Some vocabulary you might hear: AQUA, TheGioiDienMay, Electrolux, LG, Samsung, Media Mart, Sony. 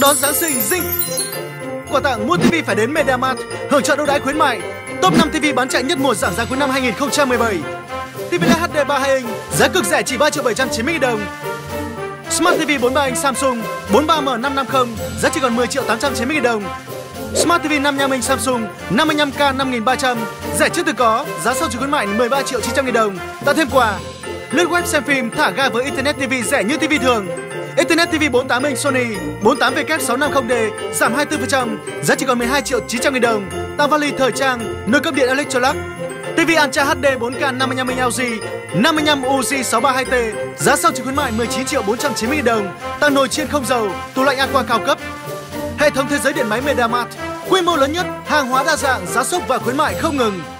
Đón Giáng sinh Dinh. Quà tặng mua tivi phải đến Media Mart, hưởng chọn ưu đãi khuyến mại. Top 5 tivi bán chạy nhất mùa giảm giá cuối năm 2017. TV LED HD 32 inch, giá cực rẻ chỉ 3.790.000 đồng. Smart TV 43 inch Samsung 43M550, giá chỉ còn 10.890.000 đồng. Smart TV 55 inch Samsung 55K 5300, rẻ trước từ có, giá sau trừ khuyến mại 13.900.000 đồng. Tặng thêm quà lướt web xem phim thả ga với Internet TV rẻ như TV thường. Internet TV 48 inch Sony 48W650D giảm 24%, giá chỉ còn 12.900.000 đồng. Tặng vali thời trang, nồi cơm điện Electrolux. TV Ancha HD 4K 55 inch LG 55 UC 632T, giá sau trừ khuyến mại 19.490.000 đồng. Tặng nồi chiên không dầu, tủ lạnh AQUA cao cấp. Hệ thống thế giới điện máy Media Mart, quy mô lớn nhất, hàng hóa đa dạng, giá sốc và khuyến mại không ngừng.